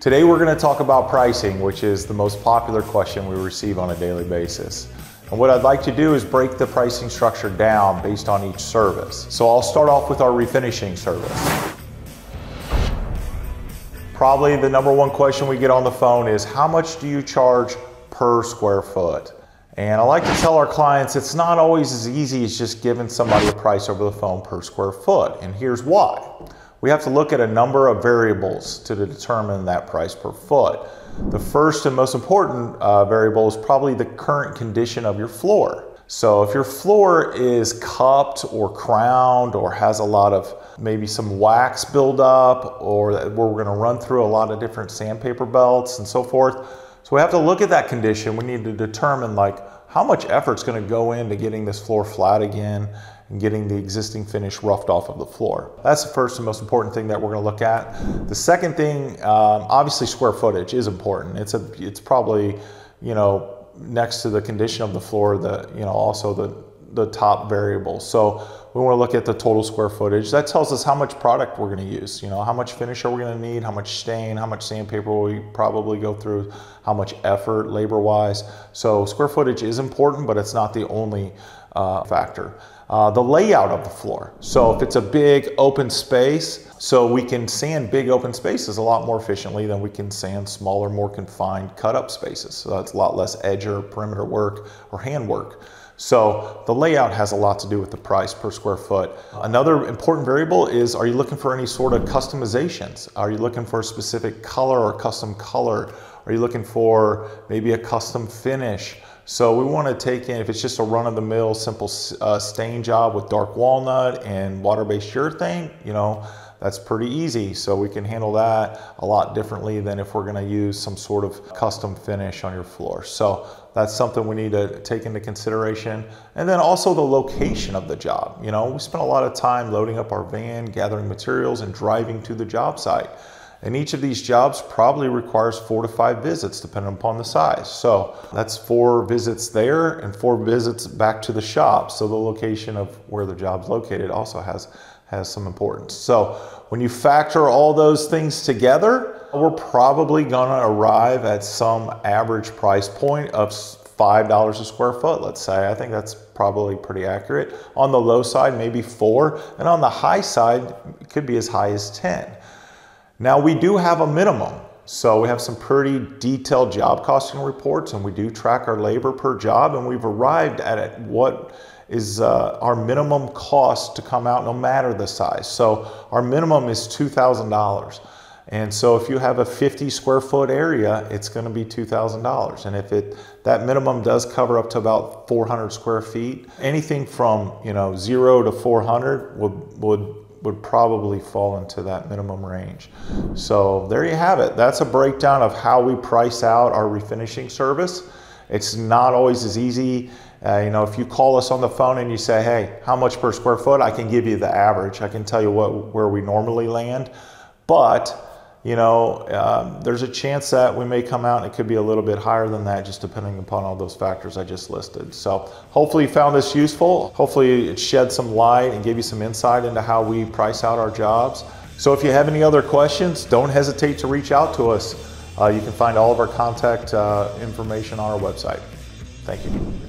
Today we're going to talk about pricing, which is the most popular question we receive on a daily basis. And what I'd like to do is break the pricing structure down based on each service. So I'll start off with our refinishing service. Probably the number one question we get on the phone is, how much do you charge per square foot? And I like to tell our clients it's not always as easy as just giving somebody a price over the phone per square foot. And here's why. We have to look at a number of variables to determine that price per foot. The first and most important variable is probably the current condition of your floor. So if your floor is cupped or crowned or has a lot of maybe some wax buildup, or we're gonna run through a lot of different sandpaper belts and so forth. So we have to look at that condition. We need to determine like how much effort's gonna go into getting this floor flat again, and getting the existing finish roughed off of the floor. That's the first and most important thing that we're gonna look at. The second thing, obviously square footage is important. It's probably, you know, next to the condition of the floor, also the top variable. So we wanna look at the total square footage. That tells us how much product we're gonna use, you know, how much finish are we gonna need, how much stain, how much sandpaper will we probably go through, how much effort labor-wise. So square footage is important, but it's not the only factor. The layout of the floor. So if it's a big open space, so we can sand big open spaces a lot more efficiently than we can sand smaller, more confined cut up spaces. So that's a lot less edger, perimeter work, or hand work. So the layout has a lot to do with the price per square foot. Another important variable is, are you looking for any sort of customizations? Are you looking for a specific color or custom color? Are you looking for maybe a custom finish? So we want to take in, if it's just a run-of-the-mill simple stain job with dark walnut and water-based urethane, you know, that's pretty easy. So we can handle that a lot differently than if we're going to use some sort of custom finish on your floor. So that's something we need to take into consideration. And then also the location of the job. You know, we spend a lot of time loading up our van, gathering materials, and driving to the job site. And each of these jobs probably requires 4 to 5 visits depending upon the size. So that's 4 visits there and 4 visits back to the shop. So the location of where the job's located also has some importance. So when you factor all those things together, we're probably gonna arrive at some average price point of $5 a square foot, let's say. I think that's probably pretty accurate. On the low side, maybe 4. And on the high side, it could be as high as 10. Now we do have a minimum. So we have some pretty detailed job costing reports, and we do track our labor per job, and we've arrived at what is our minimum cost to come out no matter the size. So our minimum is $2,000. And so if you have a 50 square foot area, it's gonna be $2,000. And if that minimum does cover up to about 400 square feet, anything from, you know, 0 to 400 would probably fall into that minimum range. So there you have it. That's a breakdown of how we price out our refinishing service. It's not always as easy. You know, if you call us on the phone and you say, hey, how much per square foot? I can give you the average. I can tell you where we normally land. But you know, there's a chance that we may come out and it could be a little bit higher than that, just depending upon all those factors I just listed. So hopefully you found this useful. Hopefully it shed some light and gave you some insight into how we price out our jobs. So if you have any other questions, don't hesitate to reach out to us. You can find all of our contact information on our website. Thank you.